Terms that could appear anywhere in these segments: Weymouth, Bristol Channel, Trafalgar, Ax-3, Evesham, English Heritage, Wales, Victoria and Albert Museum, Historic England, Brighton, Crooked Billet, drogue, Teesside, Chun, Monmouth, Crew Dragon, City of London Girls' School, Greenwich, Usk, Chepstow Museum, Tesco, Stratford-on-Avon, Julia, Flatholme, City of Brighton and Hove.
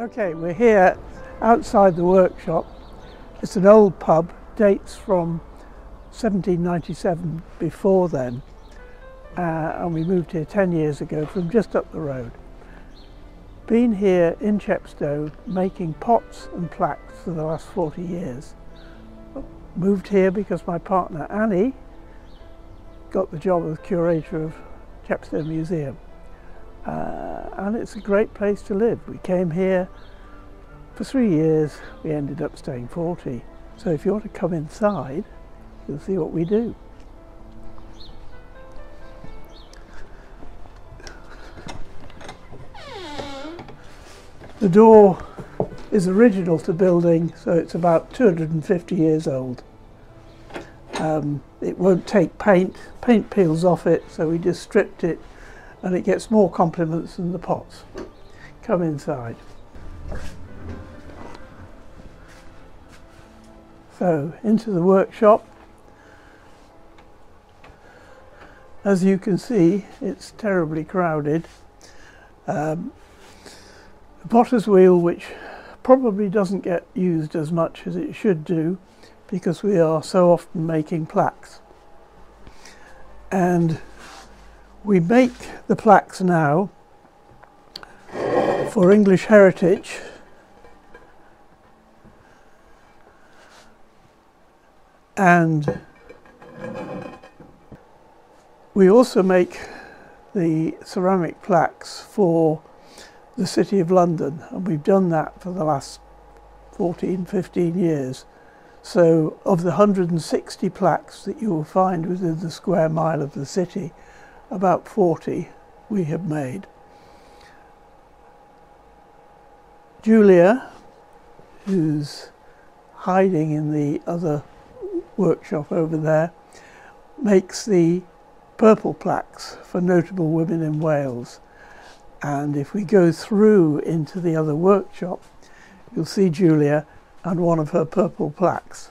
Okay, we're here outside the workshop. It's an old pub, dates from 1797 before then, and we moved here 10 years ago from just up the road. Been here in Chepstow making pots and plaques for the last 40 years. Moved here because my partner Annie got the job as curator of Chepstow Museum. And it's a great place to live. We came here for 3 years, we ended up staying 40. So if you want to come inside, you'll see what we do. The door is original to building, so it's about 250 years old. It won't take paint. Paint peels off it, so we just stripped it, and it gets more compliments than the pots. Come inside. So, into the workshop. As you can see, it's terribly crowded. The potter's wheel, which probably doesn't get used as much as it should do, because we are so often making plaques. And we make the plaques now for English Heritage, and we also make the ceramic plaques for the City of London, and we've done that for the last 15 years. So of the 160 plaques that you will find within the square mile of the city, about 40 we have made. Julia, who's hiding in the other workshop over there, makes the purple plaques for notable women in Wales. And if we go through into the other workshop, you'll see Julia and one of her purple plaques.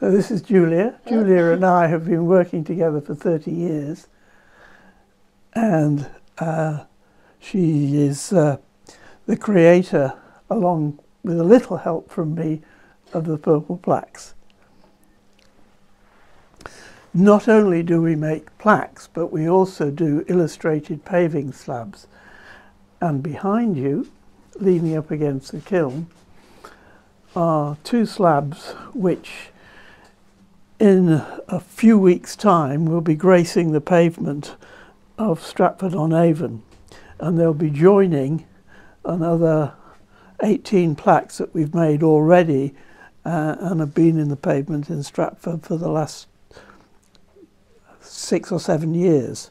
So this is Julia. Julia and I have been working together for 30 years, and she is the creator, along with a little help from me, of the purple plaques. Not only do we make plaques, but we also do illustrated paving slabs. And behind you, leaning up against the kiln, are two slabs which in a few weeks' time will be gracing the pavement of Stratford-on-Avon, and they'll be joining another 18 plaques that we've made already and have been in the pavement in Stratford for the last 6 or 7 years.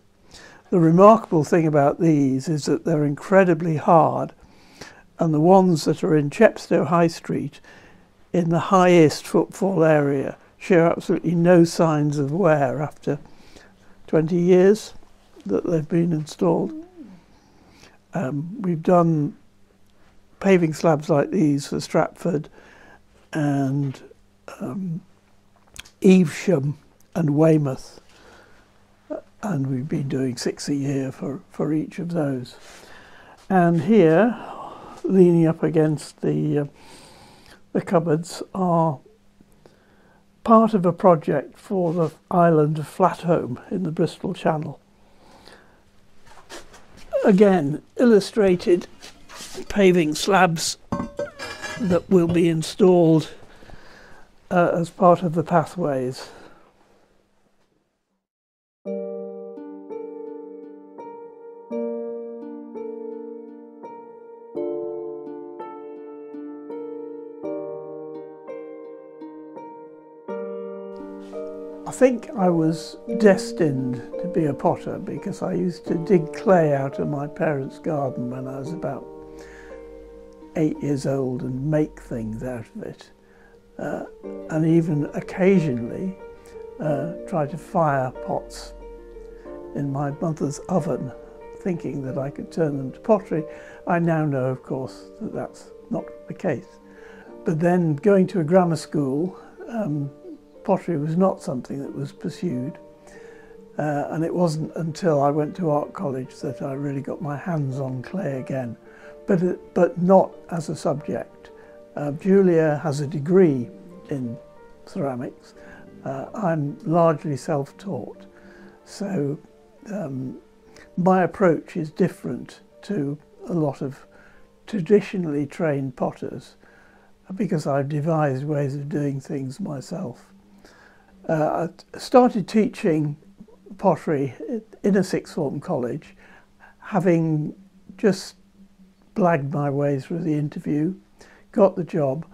The remarkable thing about these is that they're incredibly hard, and the ones that are in Chepstow High Street, in the highest footfall area, show absolutely no signs of wear after 20 years that they've been installed. We've done paving slabs like these for Stratford and Evesham and Weymouth, and we've been doing 6 a year for each of those. And here, leaning up against the cupboards, are part of a project for the island of Flatholme in the Bristol Channel. Again, illustrated paving slabs that will be installed as part of the pathways. I think I was destined to be a potter because I used to dig clay out of my parents' garden when I was about 8 years old and make things out of it, and even occasionally try to fire pots in my mother's oven, thinking that I could turn them to pottery. I now know, of course, that that's not the case. But then going to a grammar school, pottery was not something that was pursued. And it wasn't until I went to art college that I really got my hands on clay again, but not as a subject. Julia has a degree in ceramics. I'm largely self-taught, so my approach is different to a lot of traditionally trained potters, because I've devised ways of doing things myself. I started teaching pottery in a sixth form college, having just blagged my way through the interview, got the job,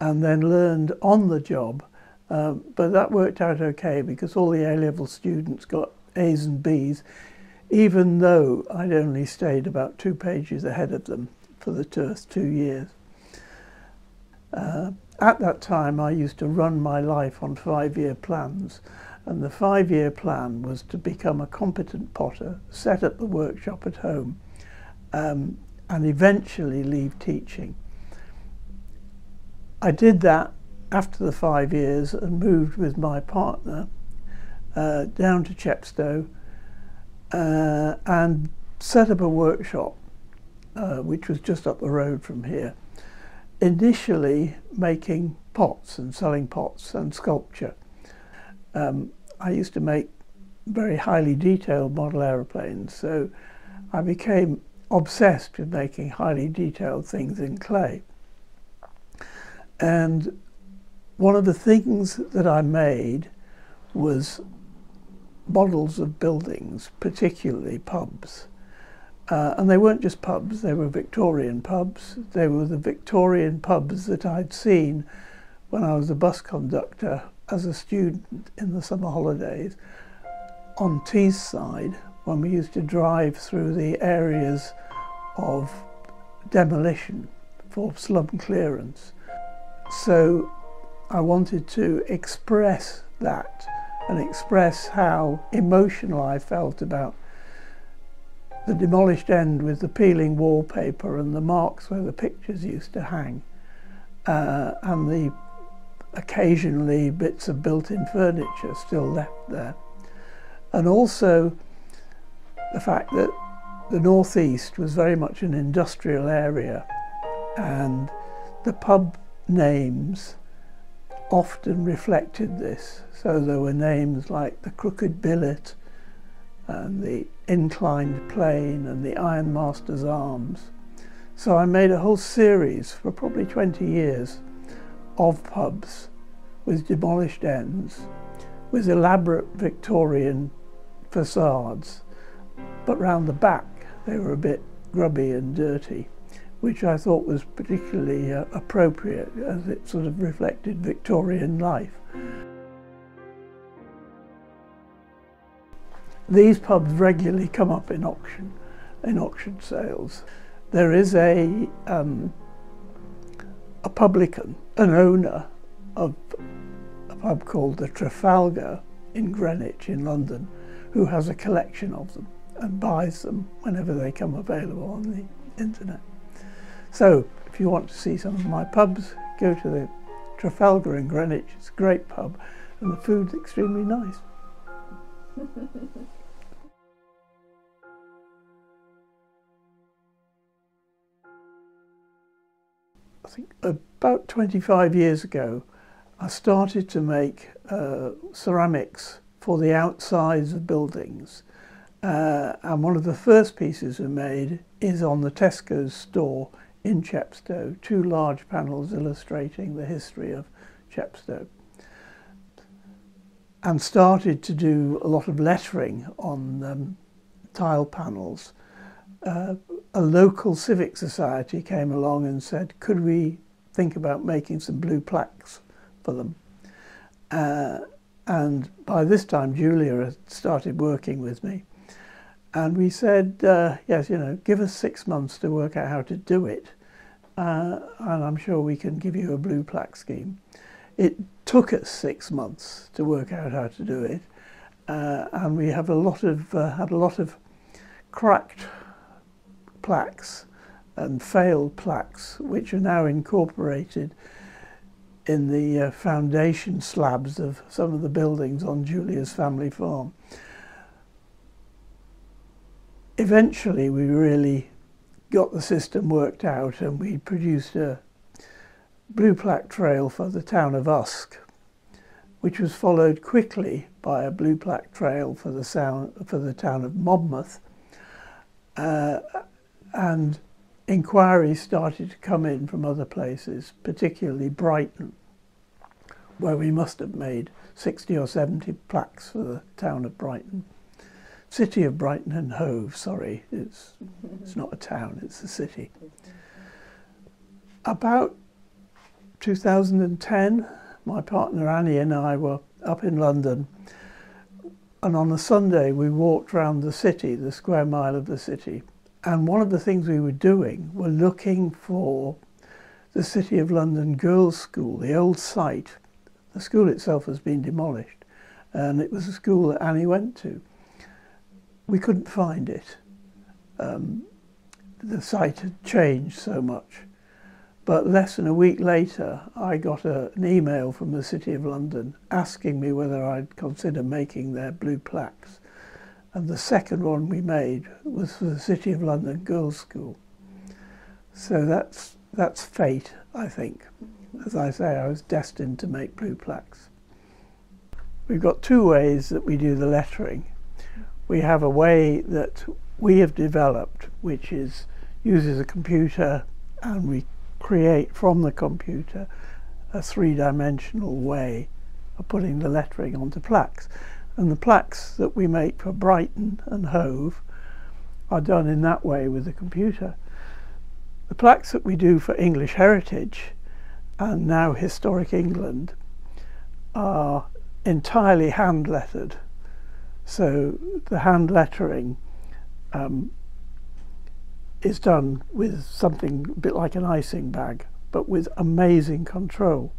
and then learned on the job. But that worked out okay, because all the A-level students got A's and B's, even though I'd only stayed about 2 pages ahead of them for the first 2 years. At that time, I used to run my life on 5-year plans, and the 5-year plan was to become a competent potter, set up the workshop at home, and eventually leave teaching. I did that after the 5 years and moved with my partner down to Chepstow and set up a workshop, which was just up the road from here, initially making pots and selling pots and sculpture. I used to make very highly detailed model aeroplanes, so I became obsessed with making highly detailed things in clay. And one of the things that I made was models of buildings, particularly pubs. And they weren't just pubs, they were Victorian pubs. They were the Victorian pubs that I'd seen when I was a bus conductor as a student in the summer holidays on Teesside, when we used to drive through the areas of demolition for slum clearance. So I wanted to express that and express how emotional I felt about the demolished end with the peeling wallpaper and the marks where the pictures used to hang, and the occasionally bits of built-in furniture still left there. And also the fact that the northeast was very much an industrial area, and the pub names often reflected this. So there were names like the Crooked Billet and the Inclined Plane and the Ironmaster's Arms. So I made a whole series for probably 20 years of pubs with demolished ends, with elaborate Victorian facades, but round the back they were a bit grubby and dirty, which I thought was particularly appropriate, as it sort of reflected Victorian life. These pubs regularly come up in auction sales. There is a publican, an owner of a pub called the Trafalgar in Greenwich in London, who has a collection of them and buys them whenever they come available on the internet. So if you want to see some of my pubs, go to the Trafalgar in Greenwich. It's a great pub and the food's extremely nice. I think about 25 years ago, I started to make ceramics for the outsides of buildings. And one of the first pieces I made is on the Tesco store in Chepstow, 2 large panels illustrating the history of Chepstow. And started to do a lot of lettering on tile panels. A local civic society came along and said, could we think about making some blue plaques for them? And by this time, Julia had started working with me. And we said, yes, you know, give us 6 months to work out how to do it. And I'm sure we can give you a blue plaque scheme. It took us 6 months to work out how to do it. And we have a lot of, had a lot of cracked plaques and failed plaques, which are now incorporated in the foundation slabs of some of the buildings on Julia's family farm. Eventually we really got the system worked out and we produced a blue plaque trail for the town of Usk, which was followed quickly by a blue plaque trail for the town of Monmouth, and inquiries started to come in from other places, particularly Brighton, where we must have made 60 or 70 plaques for the town of Brighton. City of Brighton and Hove, sorry, it's not a town, it's a city. About 2010, my partner Annie and I were up in London, and on a Sunday we walked round the city, the square mile of the city, and one of the things we were doing were looking for the City of London Girls' School, the old site. The school itself has been demolished, and it was a school that Annie went to. We couldn't find it. The site had changed so much. But less than a week later, I got an email from the City of London asking me whether I'd consider making their blue plaques. And the second one we made was for the City of London Girls' School. So that's fate, I think. As I say, I was destined to make blue plaques. We've got two ways that we do the lettering. We have a way that we have developed, which uses a computer, and we create from the computer a three-dimensional way of putting the lettering onto plaques. And the plaques that we make for Brighton and Hove are done in that way with the computer. The plaques that we do for English Heritage and now Historic England are entirely hand-lettered. So the hand lettering is done with something a bit like an icing bag, but with amazing control.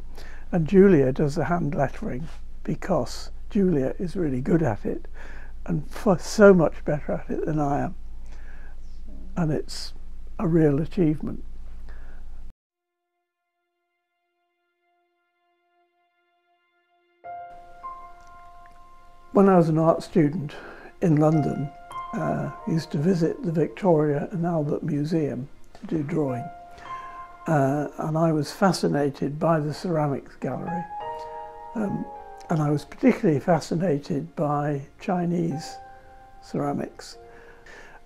And Julia does the hand lettering because Julia is really good at it, and so much better at it than I am. And it's a real achievement. When I was an art student in London, I used to visit the Victoria and Albert Museum to do drawing. And I was fascinated by the ceramics gallery. And I was particularly fascinated by Chinese ceramics.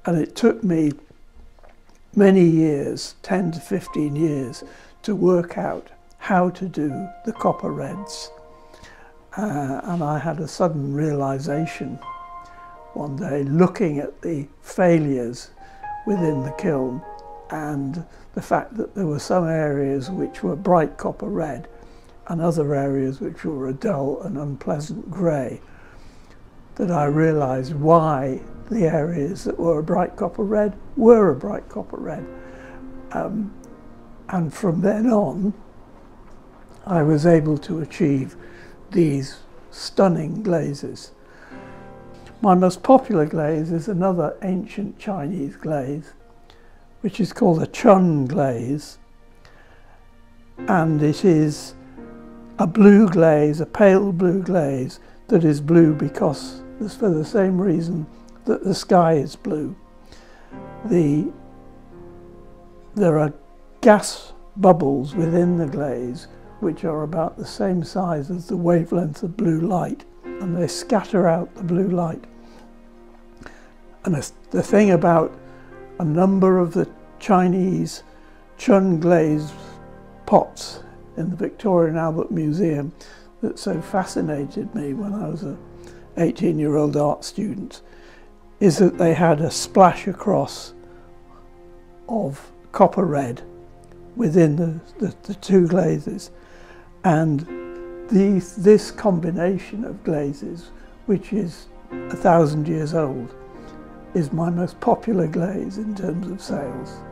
And it took me many years, 10 to 15 years, to work out how to do the copper reds. And I had a sudden realization one day, looking at the failures within the kiln and the fact that there were some areas which were bright copper red and other areas which were a dull and unpleasant grey, that I realised why the areas that were a bright copper red were a bright copper red. And from then on, I was able to achieve these stunning glazes. My most popular glaze is another ancient Chinese glaze, which is called a Chun glaze. And it is a blue glaze, a pale blue glaze, that is blue because, for the same reason that the sky is blue. There are gas bubbles within the glaze which are about the same size as the wavelength of blue light, and they scatter out the blue light. And the thing about a number of the Chinese Chun glazed pots in the Victoria and Albert Museum that so fascinated me when I was an 18-year-old art student is that they had a splash across of copper red within the two glazes. And this combination of glazes, which is 1,000 years old, is my most popular glaze in terms of sales.